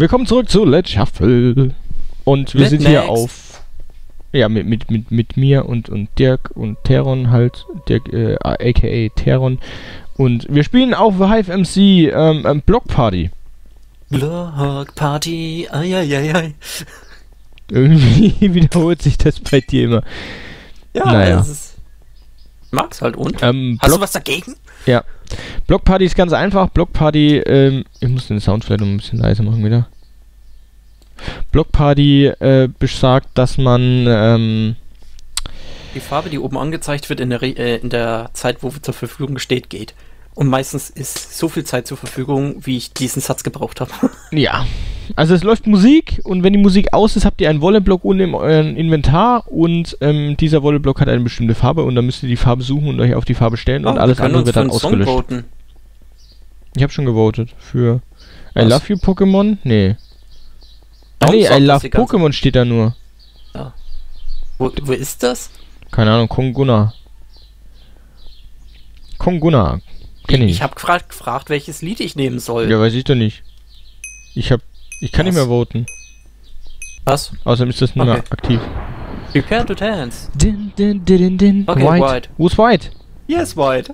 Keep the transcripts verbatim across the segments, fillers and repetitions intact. Willkommen zurück zu Let's Shuffle. Und wir mit sind Max. Hier auf... Ja, mit, mit, mit, mit mir und, und Dirk und Teron halt. Dirk, äh, a k a. Teron. Und wir spielen auf Hive M C ähm, ähm, Block Party. Block Party, ai, ai, ai, ai. Irgendwie wiederholt sich das bei dir immer. Ja, naja. Das ist... Mag's halt und? Ähm, Hast Block... du was dagegen? Ja. Block Party ist ganz einfach. Block Party, ähm, ich muss den Sound vielleicht noch ein bisschen leiser machen wieder. Block Party äh, besagt, dass man ähm, die Farbe, die oben angezeigt wird, in der, Re äh, in der Zeit, wo zur Verfügung steht, geht. Und meistens ist so viel Zeit zur Verfügung, wie ich diesen Satz gebraucht habe. Ja. Also es läuft Musik und wenn die Musik aus ist, habt ihr einen Wolleblock unten im euren Inventar und ähm, dieser Wolleblock hat eine bestimmte Farbe und dann müsst ihr die Farbe suchen und euch auf die Farbe stellen und oh, alles andere wird dann ausgelöscht. Voten. Ich habe schon gewotet für I Was? Love You Pokémon? Nee. Ah, nee, I Love Pokémon steht da nur. Ja. Wo, wo ist das? Keine Ahnung, Kongunna. Kongunna. Kenn ich. Ich habe gefragt, gefragt, welches Lied ich nehmen soll. Ja, weiß ich doch nicht. Ich habe Ich kann Was? Nicht mehr voten. Was? Außerdem ist das nicht okay. mehr aktiv. You can't do dance. Din, din, din, din. Okay, white. white. Who's white? Yes, white.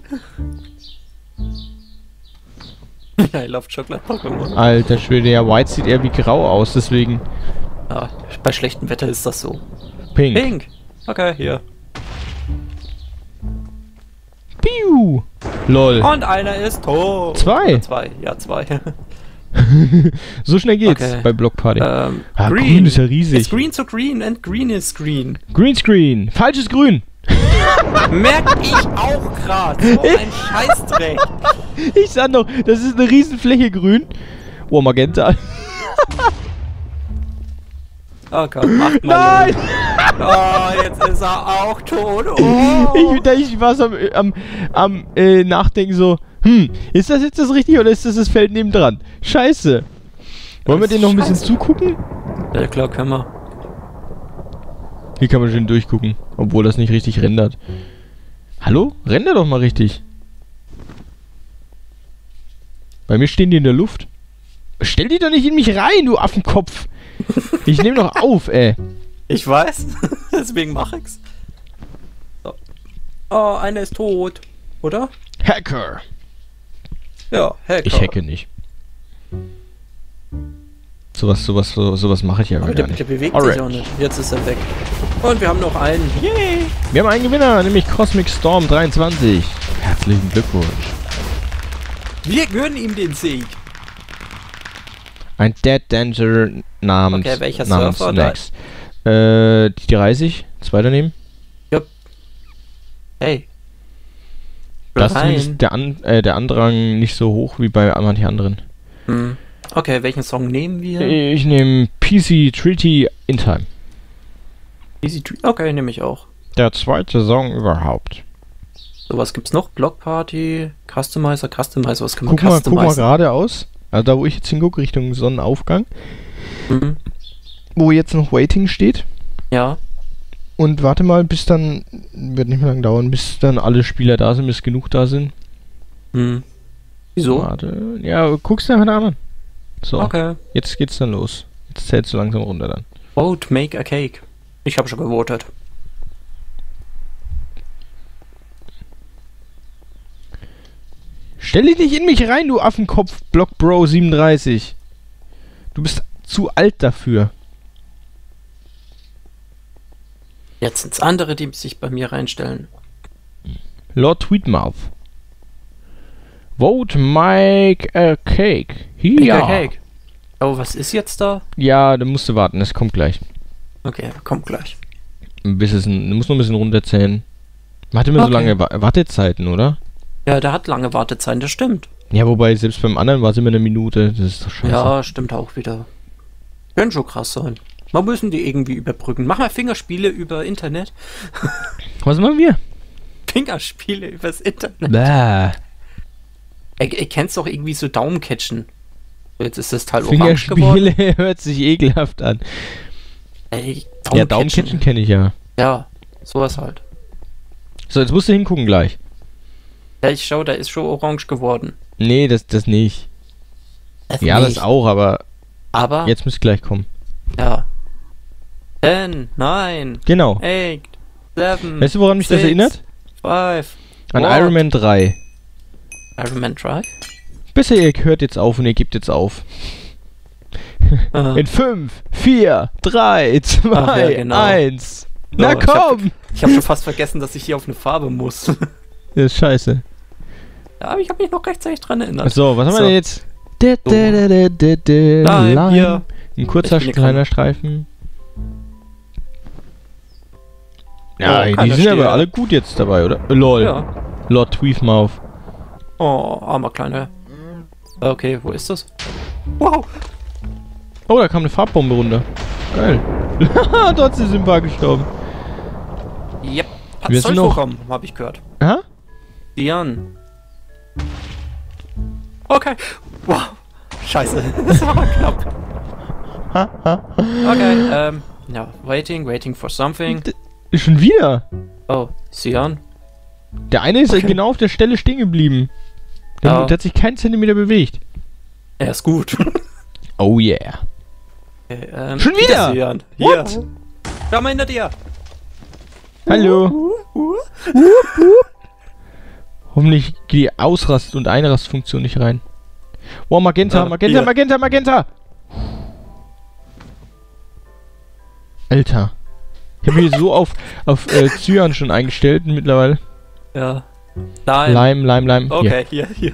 Ja, I love chocolate Pokémon. Alter Schwede, ja, white sieht eher wie grau aus, deswegen. Ah, bei schlechtem Wetter ist das so. Pink. Pink. Okay, hier. Piu. Lol. Und einer ist tot. Zwei. Ja, zwei. Ja, zwei. So schnell geht's okay. bei Block Party. Ähm, ah, green. grün ist ja riesig. It's green to green and green is green. Green Screen. Falsches Grün. Merk ich auch gerade. So ein Scheißdreck. Ich sag noch, das ist eine Riesenfläche grün. Oh, Magenta. Oh Gott, macht mal. Nein! Oh, jetzt ist er auch tot. Oh. Ich, ich war am, am, am äh, Nachdenken so. Hm, ist das jetzt das Richtige oder ist das das Feld nebendran? Scheiße. Wollen wir den noch ein bisschen zugucken? Ja klar, können wir. Hier kann man schön durchgucken, obwohl das nicht richtig rendert. Hallo? Render doch mal richtig. Bei mir stehen die in der Luft. Stell die doch nicht in mich rein, du Affenkopf. Ich nehme doch auf, ey. Ich weiß, deswegen mach ich's. So. Oh, einer ist tot, oder? Hacker. Ja, Hacker. Ich hacke nicht. Sowas, sowas, sowas, sowas mache ich ja oh, gar der, nicht. Der bewegt Alright. sich auch nicht. Jetzt ist er weg. Und wir haben noch einen. Yay! Wir haben einen Gewinner, nämlich Cosmic Storm dreiundzwanzig. Herzlichen Glückwunsch. Wir gönnen ihm den Sieg. Ein Dead Danger namens... Okay, welcher namens Surfer? Next. Äh, die dreißig. Zwei daneben. Jupp. Hey. Das ist der, An äh, der Andrang nicht so hoch wie bei manchen anderen. Hm. Okay, welchen Song nehmen wir? Ich nehme P C Treaty in Time. P C Treaty? Okay, nehme ich auch. Der zweite Song überhaupt. So, was gibt's noch? Block Party, Customizer, Customizer, was kann man customizen? Guck mal geradeaus, also da wo ich jetzt hingucke, Richtung Sonnenaufgang. Mhm. Wo jetzt noch Waiting steht. Ja. Und warte mal, bis dann, wird nicht mehr lange dauern, bis dann alle Spieler da sind, bis genug da sind. Hm. Wieso? Warte. Ja, guck's nachher an. So, okay. Jetzt geht's dann los. Jetzt zählst du langsam runter dann. Vote, make a cake. Ich habe schon gewotet. Stell dich nicht in mich rein, du Affenkopf, Blockbro siebenunddreißig. Du bist zu alt dafür. Jetzt sind es andere, die sich bei mir reinstellen. Lord Tweedmouth. Vote Mike a Cake. Hier. Make a Cake. Oh, was ist jetzt da? Ja, da musst du warten, es kommt gleich. Okay, kommt gleich. Bis es, du musst noch ein bisschen runterzählen. Man hat immer okay. so lange Wa Wartezeiten, oder? Ja, der hat lange Wartezeiten, das stimmt. Ja, wobei, selbst beim anderen war es immer eine Minute. Das ist doch scheiße. Ja, stimmt auch wieder. Können schon krass sein. Man müssen die irgendwie überbrücken. Mach mal Fingerspiele über Internet. Was machen wir? Fingerspiele übers Internet. Bäh. Ihr, ihr kennt's doch irgendwie so Daumencatchen. Jetzt ist das Teil orange geworden. Fingerspiele hört sich ekelhaft an. Ey, Daumencatchen. Ja, Daumencatchen kenne ich ja. Ja, sowas halt. So, jetzt musst du hingucken gleich. Ja, ich schau, da ist schon orange geworden. Nee, das, das nicht. Das ja, nicht. Das auch, aber... Aber... Jetzt müsst ihr gleich kommen. Ja. ten, nine... Genau. eight, seven... Weißt du, woran mich six, das erinnert? five... An what? Iron Man drei. Iron Man drei? Bisher, ihr hört jetzt auf und ihr gebt jetzt auf. In fünf, vier, drei, zwei, ach, ja, genau. eins. So, na komm! Ich hab, ich hab schon fast vergessen, dass ich hier auf eine Farbe muss. Das ist scheiße. Ja, aber ich hab mich noch rechtzeitig dran erinnert. So, was so. haben wir denn jetzt? Da, da, da, da, da, Nein, Lime. Hier. Ein kurzer, kleiner Streifen. Ja, oh, die sind stehen. aber alle gut jetzt dabei, oder? Äh, lol. Ja. Lord Tweedmouth. Oh, armer Kleiner. Okay, wo ist das? Wow! Oh, da kam eine Farbbombe runter. Geil. Trotzdem sind ein paar gestorben. Yep. Hat wir Zoll bekommen, habe ich gehört. Hä? Dian. Okay. Wow. Scheiße. Das war knapp. Okay, ähm. Ja, waiting, waiting for something. D Schon wieder? Oh, Sian. Der eine ist okay. genau auf der Stelle stehen geblieben. Der ja. hat sich keinen Zentimeter bewegt. Er ist gut. Oh yeah. Okay, ähm, Schon wieder? Sian. Hier. Schau mal hinter dir. Hallo. Hoffentlich geht die Ausrast- und Einrastfunktion nicht rein. Wow, Magenta, ja, Magenta, hier. Magenta, Magenta. Alter. Ich habe mich so auf, auf äh, Cyan schon eingestellt mittlerweile. Ja. Nein. Lime, Lime, Lime. Okay, hier, hier. hier.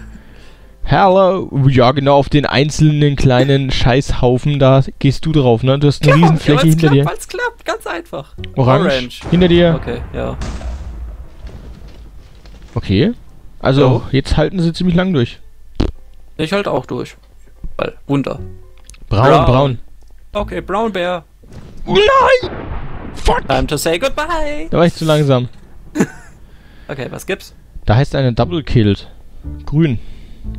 Hello. Ja, genau, auf den einzelnen kleinen Scheißhaufen, da gehst du drauf, ne? Du hast eine genau, Riesenfläche hinter klappt, dir. Weil's klappt, ganz einfach. Orange. Orange. Hinter dir. Okay, ja. Okay. Also, so. jetzt halten sie ziemlich lang durch. Ich halte auch durch. Weil, runter. Braun, braun. braun. Okay, Braunbär. Nein! Fuck! Time to say goodbye! Da war ich zu langsam. Okay, was gibt's? Da heißt eine Double Killed. Grün.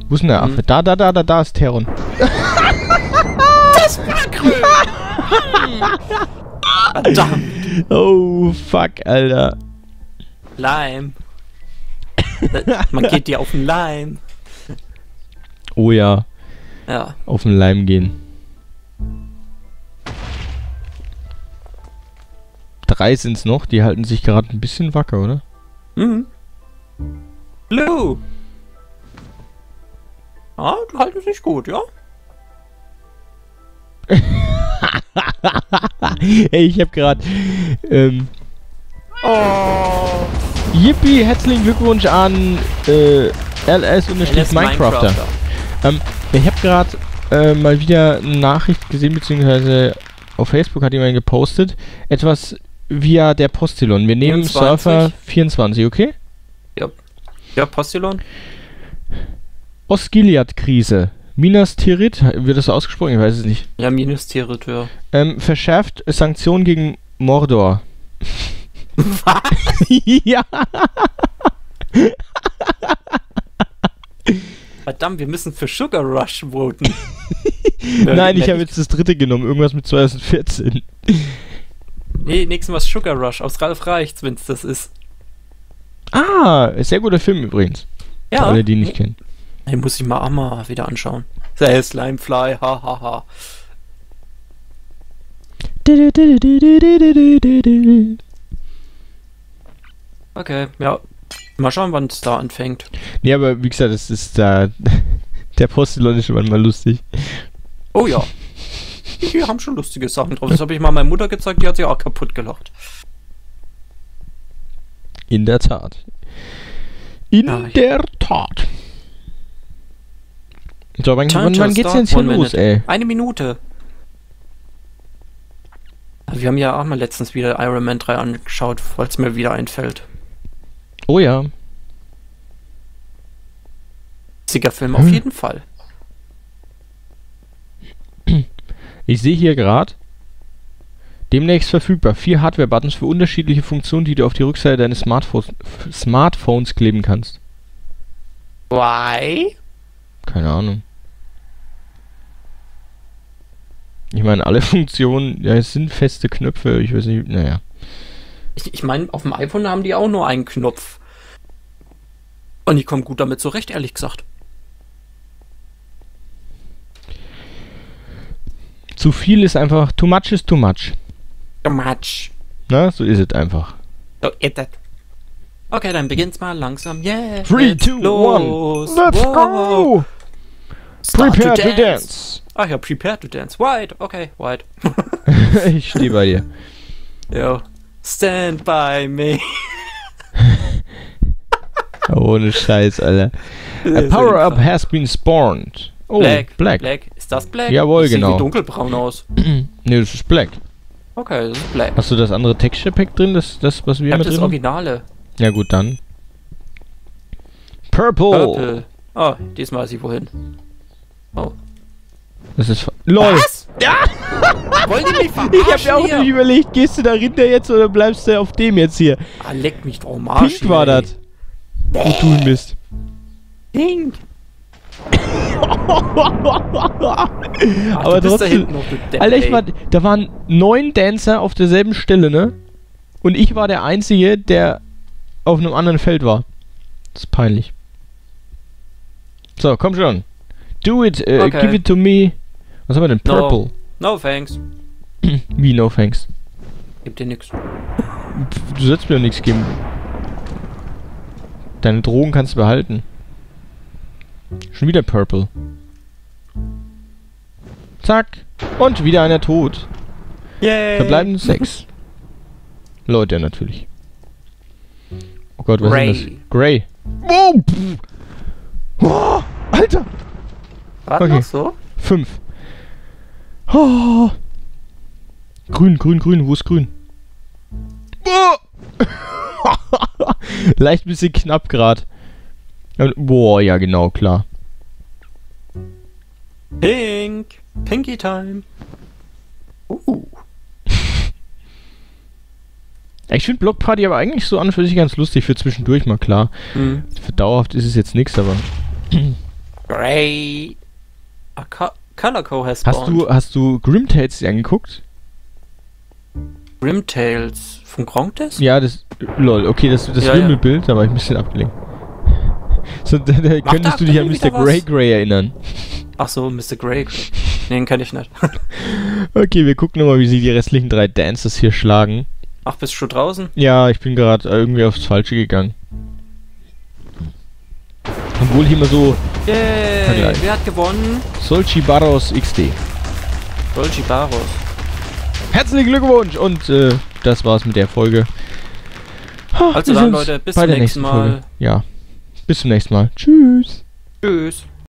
Wo ist denn der Affe? Hm. Da, da, da, da, da ist Theron. Das war grün! Verdammt! Oh, fuck, Alter. Lime. Man geht dir auf den Lime. Oh ja. Ja. Auf den Lime gehen. Drei sind's noch, die halten sich gerade ein bisschen wacker, oder? Mhm. Blue! Ah, die halten sich gut, ja? Ey, ich hab gerade. Ähm, oh! Yippie, herzlichen Glückwunsch an äh, L S und Minecrafter. Minecrafter. Ähm, ich hab gerade äh, mal wieder eine Nachricht gesehen, beziehungsweise auf Facebook hat jemand gepostet. Etwas. Via der Postillon. Wir nehmen vierundzwanzig. Surfer vierundzwanzig, okay? Ja. Ja, Postillon. Ostgiliad-Krise. Minas Tirith, wird das so ausgesprochen? Ich weiß es nicht. Ja, Minas Tirith, ja. Ähm, verschärft Sanktionen gegen Mordor. Was? Ja! Verdammt, wir müssen für Sugar Rush voten. Nein, ich habe jetzt das dritte genommen. Irgendwas mit zwanzig vierzehn. Nee, nächstes Mal Sugar Rush aus Ralf Reichs, wenn es das ist. Ah, sehr guter Film übrigens. Ja. Für alle, die ihn nicht kennen. Den muss ich mal auch mal wieder anschauen. Say Slimefly, hahaha. Okay, ja. Mal schauen, wann es da anfängt. Nee, aber wie gesagt, das ist da. Der Postillon ist schon manchmal lustig. Oh ja. Wir haben schon lustige Sachen drauf. Das habe ich mal meiner Mutter gezeigt, die hat sich auch kaputt gelacht. In der Tat. In ah, der Tat. So, wann, wann, wann geht's denn hier los, ey? Eine Minute. Wir haben ja auch mal letztens wieder Iron Man drei angeschaut, falls mir wieder einfällt. Oh ja. Witziger Film hm. auf jeden Fall. Ich sehe hier gerade, demnächst verfügbar, vier Hardware-Buttons für unterschiedliche Funktionen, die du auf die Rückseite deines Smartphones, Smartphones kleben kannst. Why? Keine Ahnung. Ich meine, alle Funktionen, ja, es sind feste Knöpfe, ich weiß nicht, naja. Ich, ich meine, auf dem iPhone haben die auch nur einen Knopf. Und die kommen gut damit zurecht, ehrlich gesagt. zu viel ist einfach, too much is too much. Too much. Na, so ist es einfach. So ist es. Okay, dann beginnt's mal langsam. Yeah. three, two, one. Let's go! Prepare to dance. Ach ja, prepare to dance. White, okay, white. Ich stehe bei dir. Yo. Stand by me. Ohne Scheiß, Alter. A power-up has been spawned. Oh, black. Black. Black. Ist das black? Jawohl, genau. Sieht dunkelbraun aus. Ne, das ist black. Okay, das ist black. Hast du das andere Texture-Pack drin, das, das was wir ich hab da drin haben? Ich das Originale. Ja gut, dann. Purple. Purple. Oh, diesmal ist ich wohin. Oh. Das ist... LOL! Was? Ja! Wollen die mich verarschen? Ich hab mir auch nicht überlegt, gehst du da hinter jetzt oder bleibst du auf dem jetzt hier? Ah, leck mich doch mal. Pink war das. Du tun Mist. Pink! Aber trotzdem... Alter, ich war... Da waren neun Dancer auf derselben Stelle, ne? Und ich war der Einzige, der auf einem anderen Feld war. Das ist peinlich. So, komm schon. Do it, uh, okay. Give it to me. Was haben wir denn? Purple. No, no thanks. Wie no thanks? Gib dir nix. Du sollst mir nichts geben. Deine Drogen kannst du behalten. Schon wieder Purple. Zack. Und wieder einer tot. Yay. Verbleiben sechs. Leute, natürlich. Oh Gott, was Grey. Ist denn das? Grey. Oh, oh, Alter. Was okay. Noch so? Fünf. Oh. Grün, grün, grün. Wo ist grün? Oh. Leicht ein bisschen knapp gerade. Boah, ja genau, klar. Pink. Pinky Time. Uh. Ich finde Block Party aber eigentlich so an und für sich ganz lustig. Für zwischendurch mal, klar. Mhm. Für dauerhaft ist es jetzt nichts, aber... Grey. A co color co has hast du, hast du Grimtales dir angeguckt? Grimtales? Von Krongtes? Ja, das... Lol, okay, das, das ja, Wimmelbild, ja. Da war ich ein bisschen abgelenkt. So, da, da könntest du dich an Mister Grey Grey erinnern. Ach so, Mister Grey. Nee, den kann ich nicht. Okay, wir gucken nochmal, wie sie die restlichen drei Dances hier schlagen. Ach, bist du schon draußen? Ja, ich bin gerade irgendwie aufs Falsche gegangen. Obwohl ich immer so... Yay, Vergleich. Wer hat gewonnen? Solchi Barros X D. Solchi Barros. Herzlichen Glückwunsch! Und äh, das war's mit der Folge. Oh, also dann, Leute, bis zum nächsten Mal. Folge. Ja, bis zum nächsten Mal. Tschüss. Tschüss.